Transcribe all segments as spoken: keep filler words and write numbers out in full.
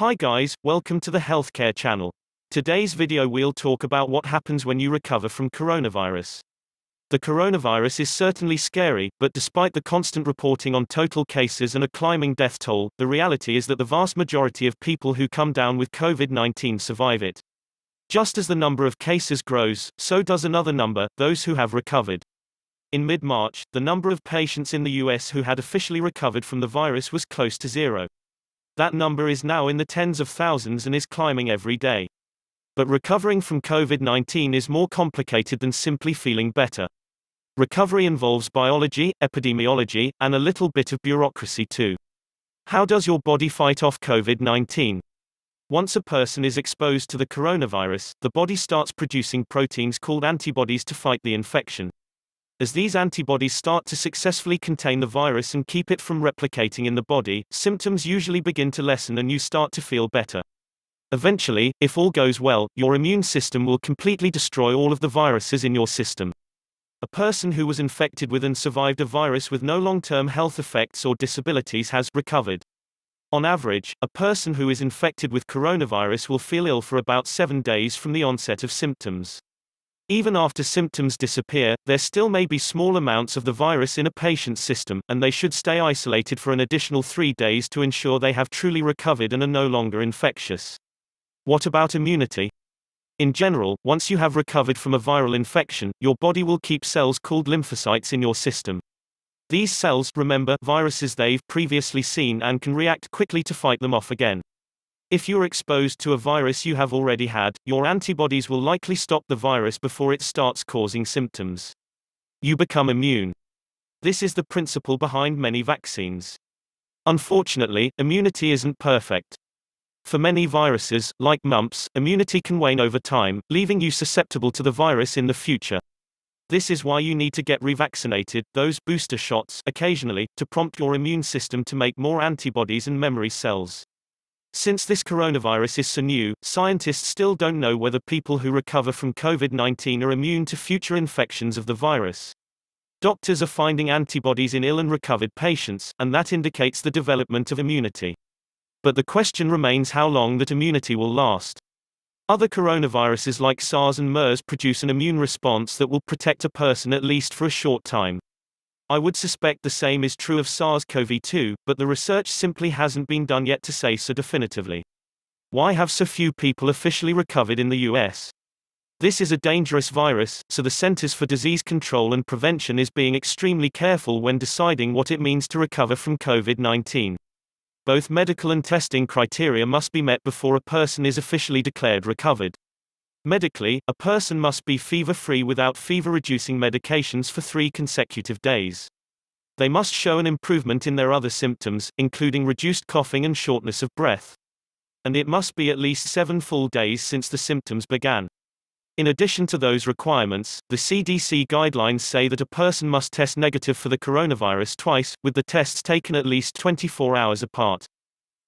Hi guys, welcome to the Healthcare channel. Today's video we'll talk about what happens when you recover from coronavirus. The coronavirus is certainly scary, but despite the constant reporting on total cases and a climbing death toll, the reality is that the vast majority of people who come down with COVID nineteen survive it. Just as the number of cases grows, so does another number, those who have recovered. In mid-March, the number of patients in the U S who had officially recovered from the virus was close to zero. That number is now in the tens of thousands and is climbing every day. But recovering from COVID nineteen is more complicated than simply feeling better. Recovery involves biology, epidemiology, and a little bit of bureaucracy too. How does your body fight off COVID nineteen? Once a person is exposed to the coronavirus, the body starts producing proteins called antibodies to fight the infection. As these antibodies start to successfully contain the virus and keep it from replicating in the body, symptoms usually begin to lessen and you start to feel better. Eventually, if all goes well, your immune system will completely destroy all of the viruses in your system. A person who was infected with and survived a virus with no long-term health effects or disabilities has recovered. On average, a person who is infected with coronavirus will feel ill for about seven days from the onset of symptoms. Even after symptoms disappear, there still may be small amounts of the virus in a patient's system, and they should stay isolated for an additional three days to ensure they have truly recovered and are no longer infectious. What about immunity? In general, once you have recovered from a viral infection, your body will keep cells called lymphocytes in your system. These cells remember viruses they've previously seen and can react quickly to fight them off again. If you're exposed to a virus you have already had, your antibodies will likely stop the virus before it starts causing symptoms. You become immune. This is the principle behind many vaccines. Unfortunately, immunity isn't perfect. For many viruses, like mumps, immunity can wane over time, leaving you susceptible to the virus in the future. This is why you need to get revaccinated, those booster shots, occasionally, to prompt your immune system to make more antibodies and memory cells. Since this coronavirus is so new, scientists still don't know whether people who recover from COVID nineteen are immune to future infections of the virus. Doctors are finding antibodies in ill and recovered patients, and that indicates the development of immunity. But the question remains how long that immunity will last. Other coronaviruses like SARS and MERS produce an immune response that will protect a person at least for a short time. I would suspect the same is true of SARS CoV two, but the research simply hasn't been done yet to say so definitively. Why have so few people officially recovered in the U S? This is a dangerous virus, so the Centers for Disease Control and Prevention is being extremely careful when deciding what it means to recover from COVID nineteen. Both medical and testing criteria must be met before a person is officially declared recovered. Medically, a person must be fever-free without fever-reducing medications for three consecutive days. They must show an improvement in their other symptoms, including reduced coughing and shortness of breath. And it must be at least seven full days since the symptoms began. In addition to those requirements, the C D C guidelines say that a person must test negative for the coronavirus twice, with the tests taken at least twenty-four hours apart.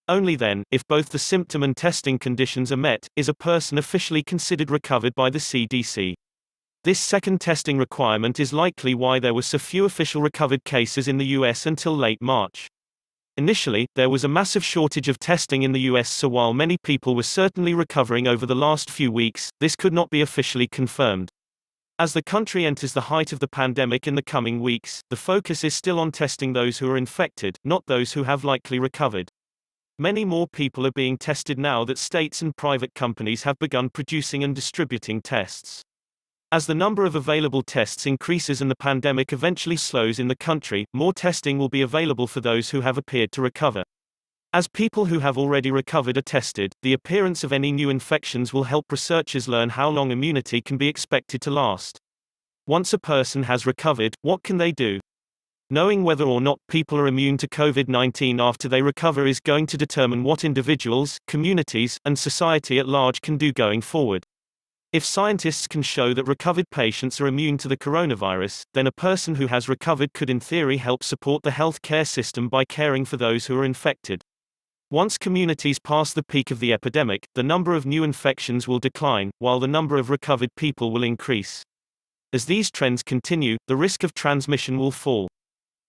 Only then, if both the symptom and testing conditions are met, is a person officially considered recovered by the C D C. This second testing requirement is likely why there were so few official recovered cases in the U S until late March. Initially, there was a massive shortage of testing in the U S, so while many people were certainly recovering over the last few weeks, this could not be officially confirmed. As the country enters the height of the pandemic in the coming weeks, the focus is still on testing those who are infected, not those who have likely recovered. Many more people are being tested now that states and private companies have begun producing and distributing tests. As the number of available tests increases and the pandemic eventually slows in the country, more testing will be available for those who have appeared to recover. As people who have already recovered are tested, the appearance of any new infections will help researchers learn how long immunity can be expected to last. Once a person has recovered, what can they do? Knowing whether or not people are immune to COVID nineteen after they recover is going to determine what individuals, communities, and society at large can do going forward. If scientists can show that recovered patients are immune to the coronavirus, then a person who has recovered could in theory help support the healthcare system by caring for those who are infected. Once communities pass the peak of the epidemic, the number of new infections will decline, while the number of recovered people will increase. As these trends continue, the risk of transmission will fall.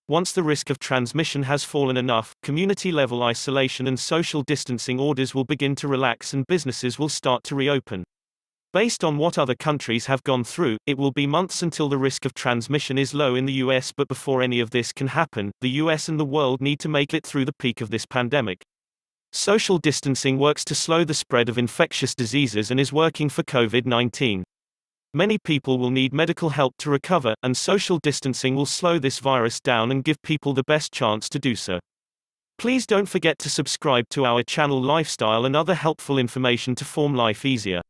Once the risk of transmission has fallen enough, community-level isolation and social distancing orders will begin to relax and businesses will start to reopen. Based on what other countries have gone through, it will be months until the risk of transmission is low in the U S, but before any of this can happen, the U S and the world need to make it through the peak of this pandemic. Social distancing works to slow the spread of infectious diseases and is working for COVID nineteen. Many people will need medical help to recover, and social distancing will slow this virus down and give people the best chance to do so. Please don't forget to subscribe to our channel, Lifestyle and other helpful information to form life easier.